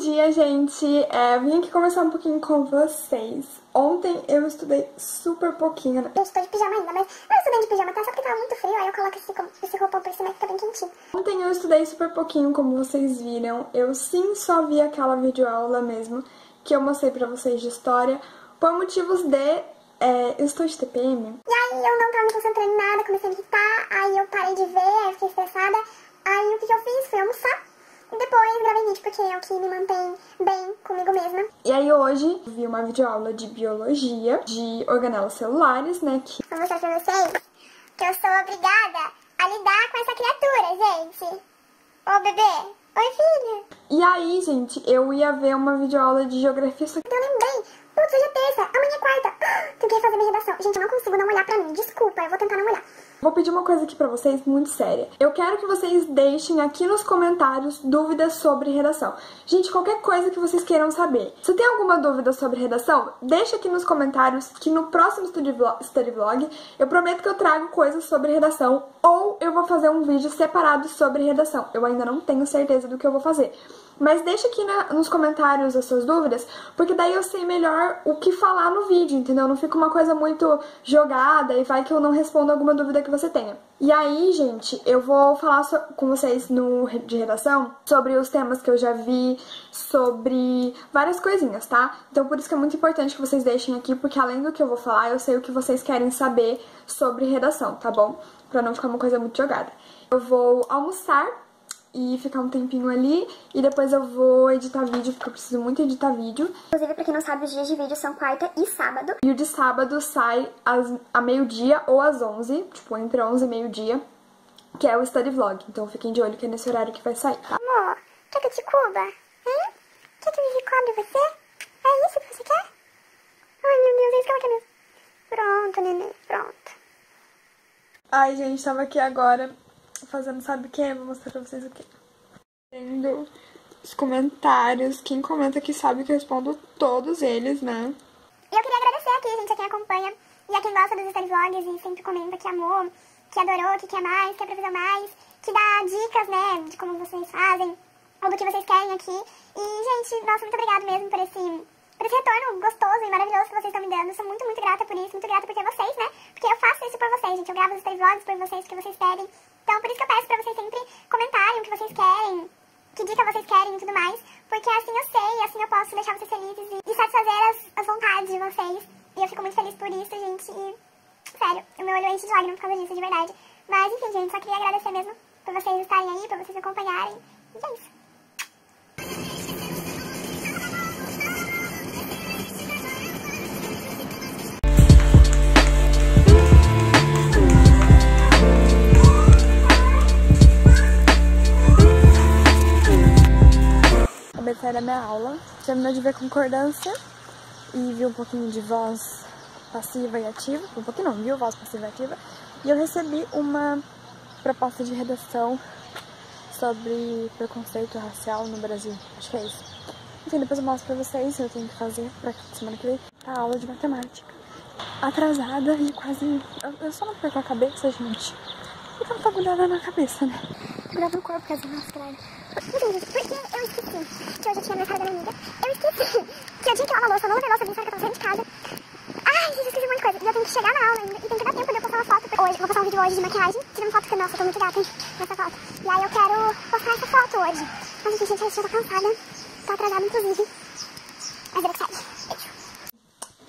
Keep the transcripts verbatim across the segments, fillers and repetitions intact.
dia, gente! É, vim aqui conversar um pouquinho com vocês. Ontem eu estudei super pouquinho, né? Eu estou de pijama ainda, mas eu estudei de pijama, tá? Só porque tava muito frio, aí eu coloco esse, esse roupão por cima que fica bem quentinho. Ontem eu estudei super pouquinho, como vocês viram. Eu sim só vi aquela videoaula mesmo que eu mostrei pra vocês de história, por motivos de... É, eu estou de T P M. E aí eu não tava me concentrando em nada, comecei a gritar, aí eu parei de ver, aí eu fiquei estressada. Aí o que, que eu fiz? Fui almoçar e depois gravei vídeo, porque é o que me mantém bem comigo mesma. E aí hoje vi uma videoaula de biologia, de organelas celulares, né? Que... Vou mostrar pra vocês que eu sou obrigada a lidar com essa criatura, gente. Ô bebê, oi filho. E aí, gente, eu ia ver uma videoaula de geografia, só que eu lembrei. Putz, hoje é terça, amanhã é quarta. Ah, tenho que fazer minha redação. Gente, eu não consigo não olhar pra mim. Desculpa, eu vou tentar não olhar. Vou pedir uma coisa aqui pra vocês, muito séria. Eu quero que vocês deixem aqui nos comentários dúvidas sobre redação. Gente, qualquer coisa que vocês queiram saber. Se tem alguma dúvida sobre redação, deixa aqui nos comentários que no próximo study vlog eu prometo que eu trago coisas sobre redação, ou eu vou fazer um vídeo separado sobre redação. Eu ainda não tenho certeza do que eu vou fazer. Mas deixa aqui na, nos comentários as suas dúvidas, porque daí eu sei melhor o que falar no vídeo, entendeu? Não fica uma coisa muito jogada e vai que eu não respondo alguma dúvida que você tenha. E aí, gente, eu vou falar so com vocês no, de redação sobre os temas que eu já vi, sobre várias coisinhas, tá? Então por isso que é muito importante que vocês deixem aqui, porque além do que eu vou falar, eu sei o que vocês querem saber sobre redação, tá bom? Pra não ficar uma coisa muito jogada. Eu vou almoçar e ficar um tempinho ali, e depois eu vou editar vídeo, porque eu preciso muito editar vídeo. Inclusive, pra quem não sabe, os dias de vídeo são quarta e sábado. E o de sábado sai às, a meio-dia ou às onze, tipo, entre onze e meio-dia, que é o study vlog. Então fiquem de olho que é nesse horário que vai sair, tá? Amor, quer que eu te cuba? Hein? Quer que eu me cobre você? É isso que você quer? Ai, meu Deus, é isso que ela quer mesmo. Pronto, neném, pronto. Ai, gente, tava aqui agora... fazendo sabe o que? Vou mostrar pra vocês o que. Vendo os comentários. Quem comenta aqui sabe que eu respondo todos eles, né? E eu queria agradecer aqui, gente, a quem acompanha e a quem gosta dos study vlogs e sempre comenta que amou, que adorou, que quer mais, que aprendeu mais, que dá dicas, né, de como vocês fazem ou do que vocês querem aqui. E, gente, nossa, muito obrigada mesmo por esse, por esse retorno gostoso e maravilhoso que vocês estão me dando. Eu sou muito, muito grata por isso, muito grata por ter vocês, né? Porque eu faço isso por vocês, gente. Eu gravo os study vlogs por vocês, porque vocês pedem. Então, por isso que eu peço pra vocês sempre comentarem o que vocês querem, que dica vocês querem e tudo mais, porque assim eu sei, assim eu posso deixar vocês felizes e, e satisfazer as, as vontades de vocês. E eu fico muito feliz por isso, gente, e sério, o meu olho enche de lágrimas por causa disso, de verdade. Mas, enfim, gente, só queria agradecer mesmo por vocês estarem aí, por vocês acompanharem, e é isso. Era minha aula, terminou de ver concordância e vi um pouquinho de voz passiva e ativa, um pouquinho não, viu voz passiva e ativa, e eu recebi uma proposta de redação sobre preconceito racial no Brasil, acho que é isso. Enfim, depois eu mostro pra vocês, eu tenho que fazer pra semana que vem a aula de matemática. Atrasada e quase... Eu, eu só não perco a cabeça, gente, porque eu não tô grudada na cabeça, né? Grudada no corpo, quase nossa, caralho. Enfim, gente, porque eu esqueci que hoje eu tinha minha cara da minha amiga. Eu esqueci que eu tinha que lavar a louça, não lavei a louça, vim só que eu tava saindo de casa. Ai, gente, eu esqueci um monte de coisa. E eu tenho que chegar na aula ainda. E tem que dar tempo de eu postar uma foto hoje. Vou postar um vídeo hoje de maquiagem. Tirando foto, porque nossa, eu tô muito gata, hein, nessa foto. E aí eu quero postar essa foto hoje. Mas, gente, gente, eu tô cansada. Tô atrasada, inclusive. Mas eu quero. Beijo.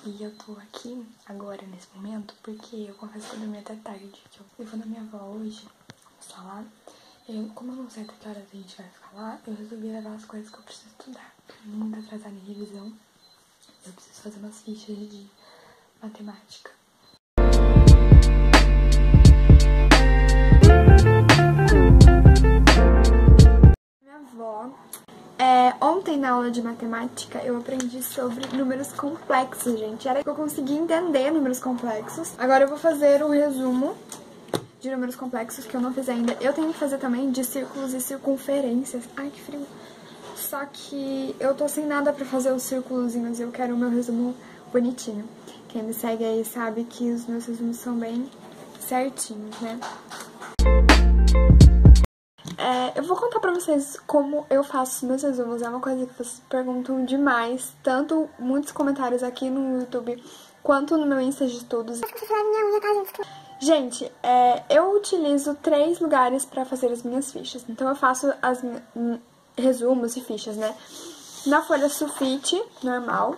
E eu tô aqui agora, nesse momento, porque eu confesso que eu dormi até tarde. Que eu vou na minha avó hoje, almoçar lá. Eu, como eu não sei até que horas a gente vai ficar lá, eu resolvi levar as coisas que eu preciso estudar. Muito atrasada em revisão. Eu preciso fazer umas fichas de matemática. Minha avó... É, ontem na aula de matemática eu aprendi sobre números complexos, gente. Era que eu consegui entender números complexos. Agora eu vou fazer um resumo de números complexos que eu não fiz ainda. Eu tenho que fazer também de círculos e circunferências. Ai, que frio. Só que eu tô sem nada pra fazer os círculozinhos. Eu quero o meu resumo bonitinho. Quem me segue aí sabe que os meus resumos são bem certinhos, né? É, É, eu vou contar pra vocês como eu faço os meus resumos. É uma coisa que vocês perguntam demais, tanto muitos comentários aqui no YouTube, quanto no meu Insta de estudos. Gente, é, eu utilizo três lugares pra fazer as minhas fichas. Então eu faço as resumos e fichas, né? Na folha sulfite, normal,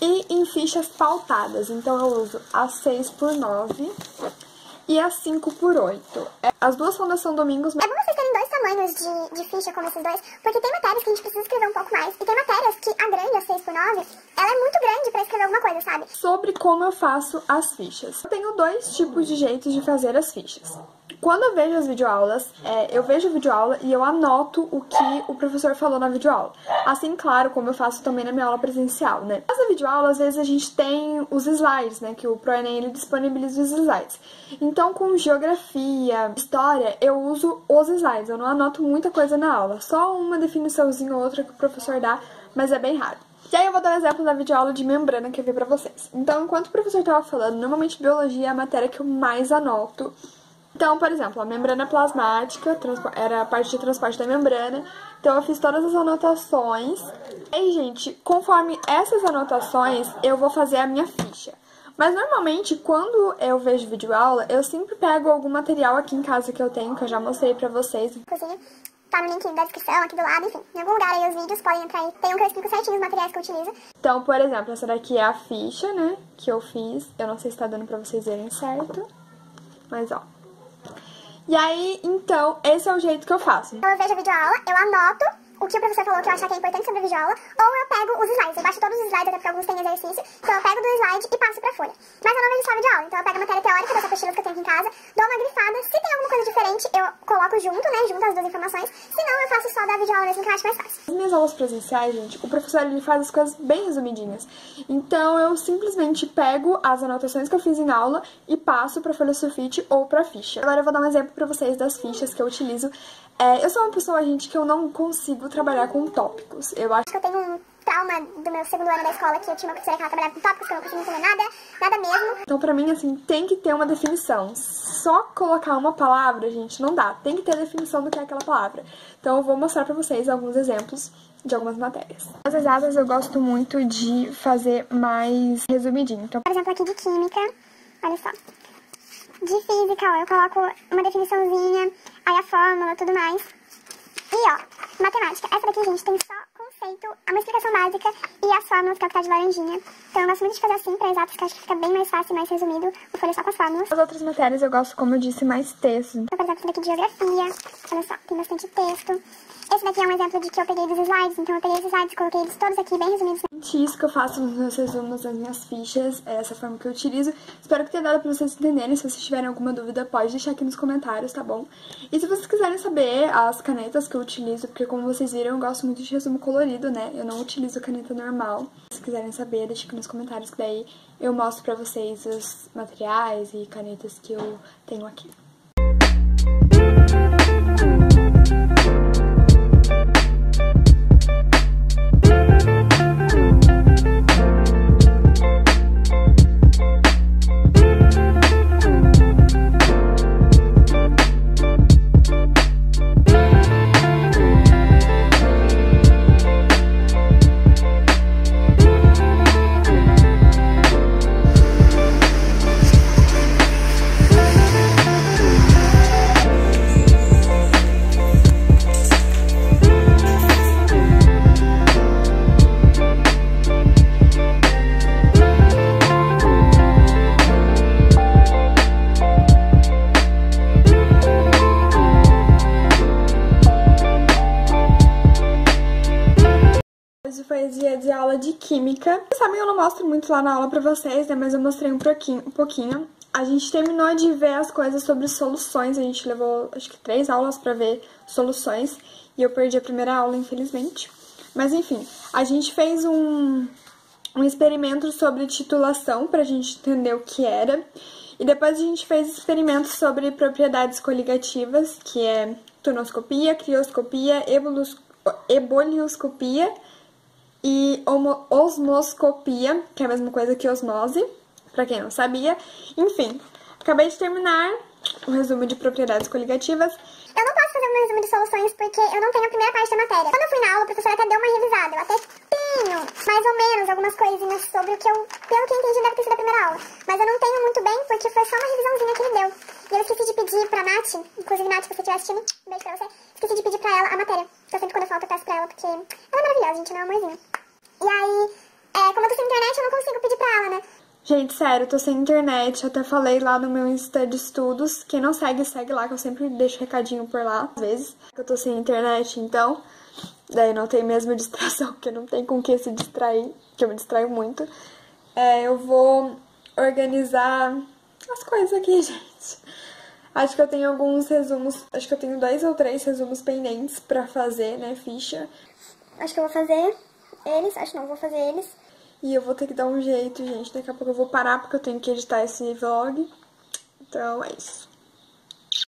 e em fichas pautadas. Então eu uso a seis por nove e a cinco por oito. As duas fundas são domingos, mas... É bom vocês terem dois tamanhos de, de ficha como esses dois, porque tem matérias que a gente precisa escrever um pouco mais, e tem matérias que a grande, a seis por nove, ela é muito grande pra escrever alguma coisa, sabe? Sobre como eu faço as fichas. Eu tenho dois tipos de jeitos de fazer as fichas. Quando eu vejo as videoaulas, é, eu vejo a videoaula e eu anoto o que o professor falou na videoaula. Assim, claro, como eu faço também na minha aula presencial, né? Mas na videoaula, às vezes, a gente tem os slides, né? Que o ProEnem, ele disponibiliza os slides. Então, com geografia, história, eu uso os slides. Eu não anoto muita coisa na aula. Só uma definiçãozinha ou outra que o professor dá, mas é bem raro. E aí eu vou dar um exemplo da videoaula de membrana que eu vi pra vocês. Então, enquanto o professor tava falando, normalmente biologia é a matéria que eu mais anoto. Então, por exemplo, a membrana plasmática era a parte de transporte da membrana. Então, eu fiz todas as anotações. E aí, gente, conforme essas anotações, eu vou fazer a minha ficha. Mas, normalmente, quando eu vejo videoaula, eu sempre pego algum material aqui em casa que eu tenho, que eu já mostrei pra vocês. Inclusive, tá no link da descrição, aqui do lado, enfim, em algum lugar aí os vídeos podem entrar aí. Tem um que eu explico certinho os materiais que eu utilizo. Então, por exemplo, essa daqui é a ficha, né, que eu fiz. Eu não sei se tá dando pra vocês verem certo, mas, ó. E aí, então, esse é o jeito que eu faço. Então eu vejo a videoaula, eu anoto o que o professor falou que eu achar que é importante sobre a videoaula, ou eu pego os slides, eu baixo todos os slides, até porque alguns têm exercício, então eu pego do slide e passo pra folha. Mas eu não vejo só a videoaula, então eu pego a matéria teórica das apostilas que eu tenho aqui em casa, dou uma grifada, se tem alguma coisa diferente eu coloco junto, né, junto as duas informações, se não eu faço só da videoaula mesmo, que eu acho mais fácil. Nas minhas aulas presenciais, gente, o professor ele faz as coisas bem resumidinhas, então eu simplesmente pego as anotações que eu fiz em aula e passo pra folha sulfite ou pra ficha. Agora eu vou dar um exemplo pra vocês das fichas que eu utilizo. É, eu sou uma pessoa, gente, que eu não consigo trabalhar com tópicos. Eu acho que eu tenho um trauma do meu segundo ano da escola, que eu tinha uma professora que ela trabalhava com tópicos, que eu não conseguia entender nada, nada mesmo. Então, pra mim, assim, tem que ter uma definição. Só colocar uma palavra, gente, não dá. Tem que ter a definição do que é aquela palavra. Então, eu vou mostrar pra vocês alguns exemplos de algumas matérias. As exatas eu gosto muito de fazer mais resumidinho. Então, por exemplo, aqui de química, olha só. De física, ó, eu coloco uma definiçãozinha, aí a fórmula, tudo mais. E, ó, matemática. Essa daqui, gente, tem só conceito, uma explicação básica e as fórmulas, que é o que tá de laranjinha. Então, eu gosto muito de fazer assim pra exatas, que eu acho que fica bem mais fácil e mais resumido. O folha só com as fórmulas. As outras matérias eu gosto, como eu disse, mais texto. Então, por exemplo, essa daqui de geografia. Olha só, tem bastante texto. Esse daqui é um exemplo de que eu peguei dos slides. Então, eu peguei os slides, coloquei eles todos aqui, bem resumidos. Isso que eu faço nos meus resumos, nas minhas fichas, é essa forma que eu utilizo. Espero que tenha dado pra vocês entenderem. Se vocês tiverem alguma dúvida, pode deixar aqui nos comentários, tá bom? E se vocês quiserem saber as canetas que eu utilizo, porque como vocês viram, eu gosto muito de resumo colorido, né? Eu não utilizo caneta normal. Se quiserem saber, deixa aqui nos comentários, que daí eu mostro pra vocês os materiais e canetas que eu tenho aqui. Foi dia de aula de química. Vocês sabem, eu não mostro muito lá na aula pra vocês, né? Mas eu mostrei um pouquinho, um pouquinho. A gente terminou de ver as coisas sobre soluções. A gente levou, acho que, três aulas pra ver soluções. E eu perdi a primeira aula, infelizmente. Mas, enfim, a gente fez um, um experimento sobre titulação, pra gente entender o que era. E depois a gente fez experimentos sobre propriedades coligativas, que é tunoscopia, crioscopia, ebolioscopia e osmoscopia, que é a mesma coisa que osmose, pra quem não sabia. Enfim, acabei de terminar, um resumo de propriedades coligativas. Eu não posso fazer um resumo de soluções porque eu não tenho a primeira parte da matéria. Quando eu fui na aula, o professor até deu uma revisada. Eu até tenho mais ou menos algumas coisinhas sobre o que eu, pelo que eu entendi, deve ter sido a primeira aula. Mas eu não tenho muito bem porque foi só uma revisãozinha que ele deu. E eu esqueci de pedir pra Nath, inclusive Nath, se você estiver assistindo, um beijo pra você. Esqueci de pedir pra ela a matéria. Porque eu sempre quando eu falto eu peço pra ela porque ela é maravilhosa, gente, ela é um amorzinho. E aí, é, como eu tô sem internet, eu não consigo pedir pra ela, né? Gente, sério, eu tô sem internet, eu até falei lá no meu Insta de estudos. Quem não segue, segue lá, que eu sempre deixo recadinho por lá, às vezes. Eu tô sem internet, então, daí não tem mesmo distração, porque não tem com que se distrair, que eu me distraio muito. É, eu vou organizar as coisas aqui, gente. Acho que eu tenho alguns resumos, acho que eu tenho dois ou três resumos pendentes pra fazer, né, ficha. Acho que eu vou fazer eles, acho não, vou fazer eles. E eu vou ter que dar um jeito, gente. Daqui a pouco eu vou parar porque eu tenho que editar esse vlog. Então é isso.